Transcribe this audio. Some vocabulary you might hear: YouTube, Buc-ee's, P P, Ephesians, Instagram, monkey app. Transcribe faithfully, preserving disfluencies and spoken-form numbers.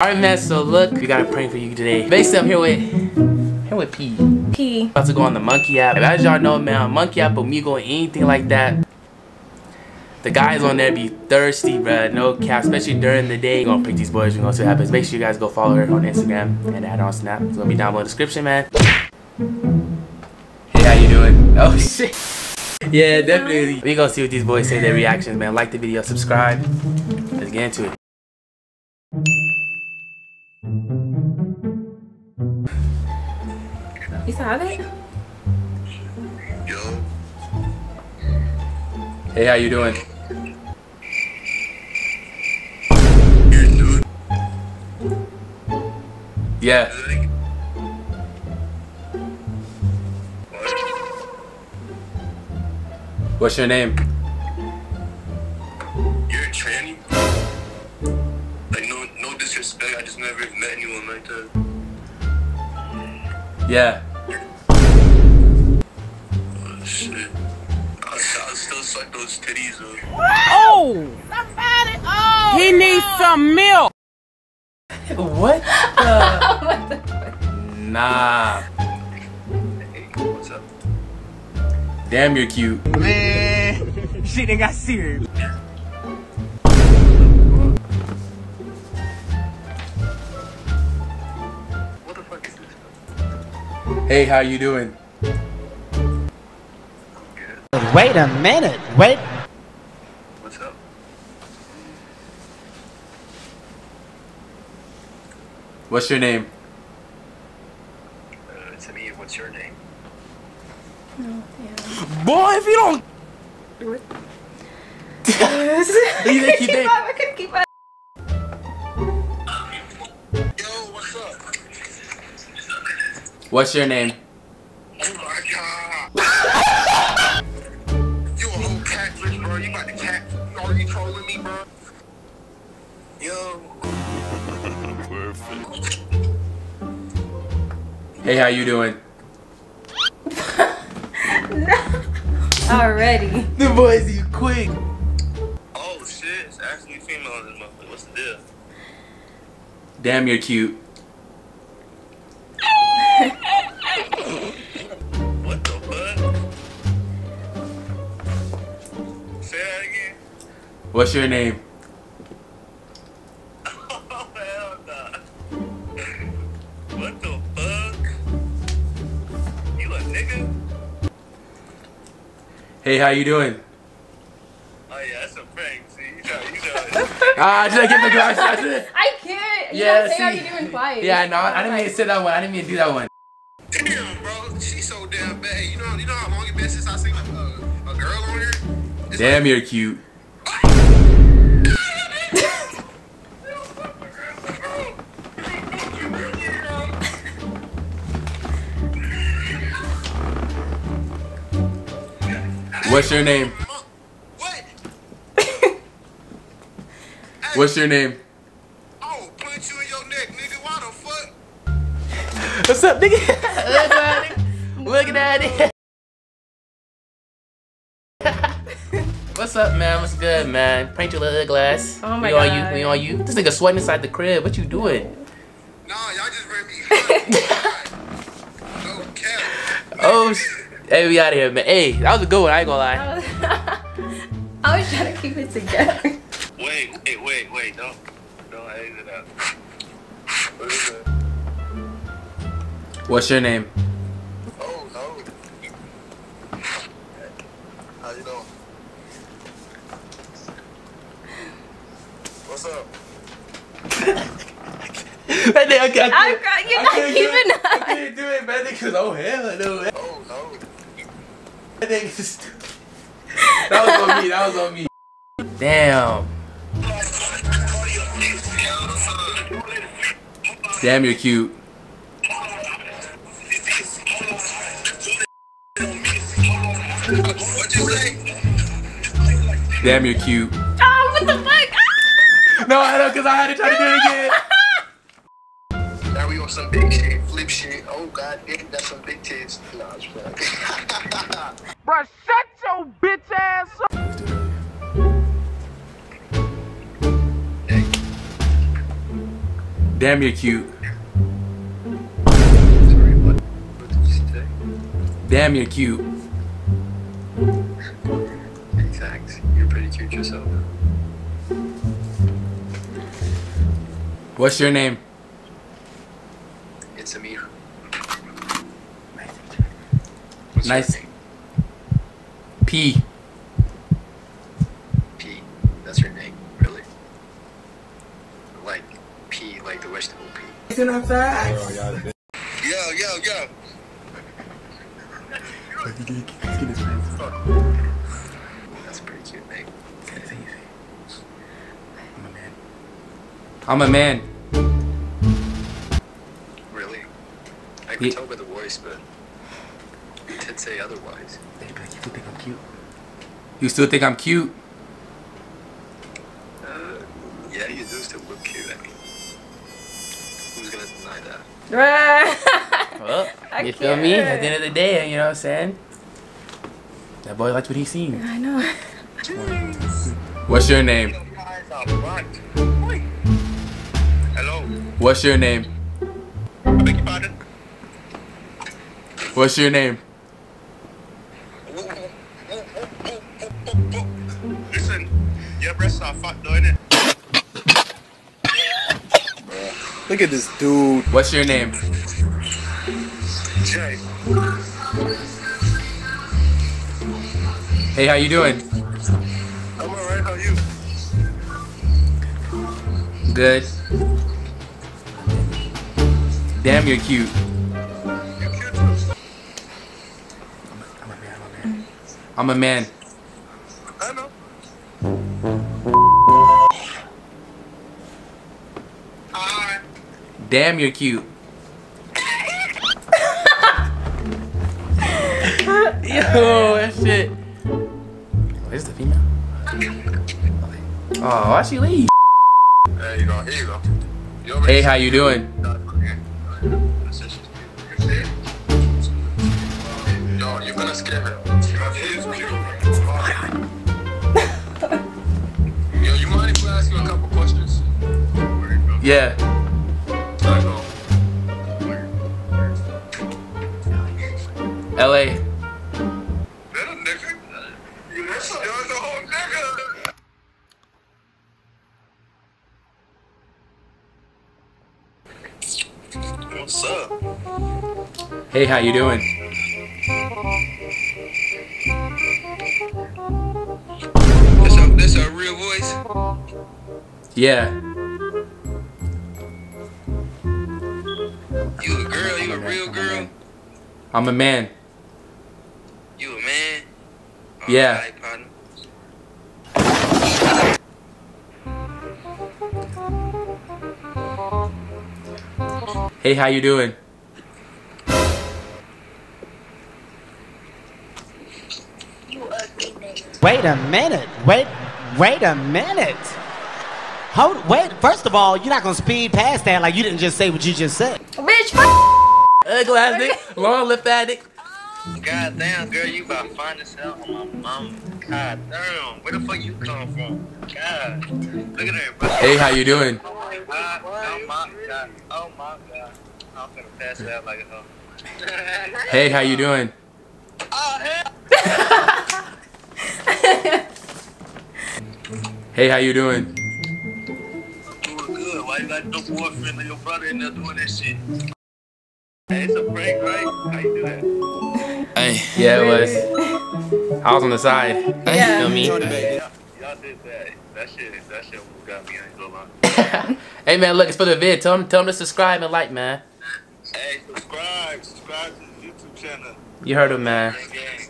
Alright, man, so look, we got a prank for you today. Basically, I'm here with, here with P. P. About to go on the monkey app. As y'all know, man, monkey app, Amigo, anything like that, the guys on there be thirsty, bruh. No cap, especially during the day. We're gonna pick these boys, we're gonna see what happens. Make sure you guys go follow her on Instagram and add her on Snap. It's gonna be down below in the description, man. Hey, how you doing? Oh, shit. Yeah, definitely. We gonna see what these boys say, their reactions, man. Like the video, subscribe. Let's get into it. You saw it? Yo. Hey, how you doing? You're doing? Yeah. What's your name? You're a tranny? Like, no, no disrespect, I just never met anyone like that. Yeah. Shit. I, I still suck those titties though. Oh! Somebody, oh! He needs some milk! What the? What the fuck? Nah. Hey, what's up? Damn, you're cute. Man, she done got serious. What the fuck is this? Hey, how you doing? Wait a minute, wait. What's up? What's your name? Uh, to me, what's your name? No, yeah. Boy, if you don't. What? You think you think? I couldn't keep up. Yo, what's up? What's your name? Oh my god. You about to cat? Are you trolling me, bro? Yo. Perfect. Hey, how you doing? No. Already. The boys, you quick. Oh shit! It's actually female in this motherfucker. What's the deal? Damn, you're cute. What the fuck? What's your name? Oh, hell nah. What the fuck? You a nigga? Hey, how you doing? Oh yeah, that's a prank, see? You know, you know it. Ah, did I get the glass? I can't. You yeah, gotta say see. How you doing quiet. Yeah, no, I didn't mean to say that one. I didn't mean to do that one. Damn, bro. She's so damn bad. You know, you know how long it been since I seen a, a girl on here? It's damn, like, you're cute. What's your name? What? What's your name? Oh, punch you in your neck, nigga. Why the fuck? What's up, nigga? Look at it. Look at it. What's up, man? What's good, man? Paint your little glass. Oh my we god. Are you? We on you? This nigga sweating inside the crib. What you doing? Nah, y'all just ran me hot. No cap. Oh. Hey, we out of here, man. Hey, that was a good one. I ain't gonna lie. I was trying to keep it together. Wait, wait, wait, wait. Don't, don't exit out. What is that? What's your name? Oh, no. How you doing? What's up? That nigga, I can't. I'm crying. You're not keeping up. I can't do it, man. Because oh hell no. Oh no. That nigga's stupid. That was on me, that was on me. Damn. Damn, you're cute. Damn, you're cute. Oh, what the fuck? Ah! No, I know, because I had to try to do it again. Now we on some big shit, flip shit. Oh, god damn, that's some big tits. Nah, it's fuck. Bruh, shut your bitch ass up! Hey. Damn, you're cute. Sorry, what? What did you say? Damn, you're cute. Thanks. You're pretty cute yourself. What's your name? It's Amir. What's nice. Your name? P. P. That's your name, really? Like P, like the vegetable P. It's in our facts. Yo, yo, yo. Let's get his face. That's pretty cute, mate. That's easy. I'm a man. I'm a man. Really? I can yeah. tell by the voice, but you did say otherwise. Baby, you still think I'm cute? You still think I'm cute? Uh, yeah, you do still look cute, I mean. Who's gonna deny that? Well, I you can't. feel me? At the end of the day, you know what I'm saying? That boy likes what he's seen. I know. What's your name? Hello. What's your name? I beg your pardon. What's your name? Listen, your breasts are fat though, innit? Look at this dude. What's your name? Jay. Hey, how you doing? I'm alright, how are you? Good. Damn, you're cute. You're cute too. I'm a, I'm a man, I'm a man. I'm a man. I know. Hi. Damn, you're cute. Yo, that shit. Where's the female? Oh, why'd she leave? There you go, here you go. You're hey, how you doing? Yo, you're gonna scare her. Yo, you mind if we ask you a couple questions? Yeah. L A. What's up? Hey, how you doing? That's our, that's our real voice? Yeah. You a girl? You a real girl? I'm a man. You a man? All yeah. Right, partner. Hey, how you doing? Wait a minute. Wait, wait a minute. Hold, wait. First of all, you're not gonna speed past that like you didn't just say what you just said. Bitch, ugly addict, long lip addict. God damn, girl, you about to find yourself on my mama. God damn, where the fuck you come from? God, look at her, bro. Hey, how you doing? Uh, oh my god, oh my god. I'm gonna pass that like a hoe. Hey, how you doing? Oh, hell. Hey, how you doing? Doing good. Why you got no boyfriend or your brother in there doing that shit? Hey, it's a prank, right? How you do that? Hey. Yeah, it was. I was on the side. Yeah. You know me? Yeah. Y'all did that. That shit, that shit got me. I ain't gonna lie. Hey man, look, it's for the vid. Tell them, tell them to subscribe and like, man. Hey, subscribe, subscribe to the YouTube channel. You heard him, man. Gang, gang.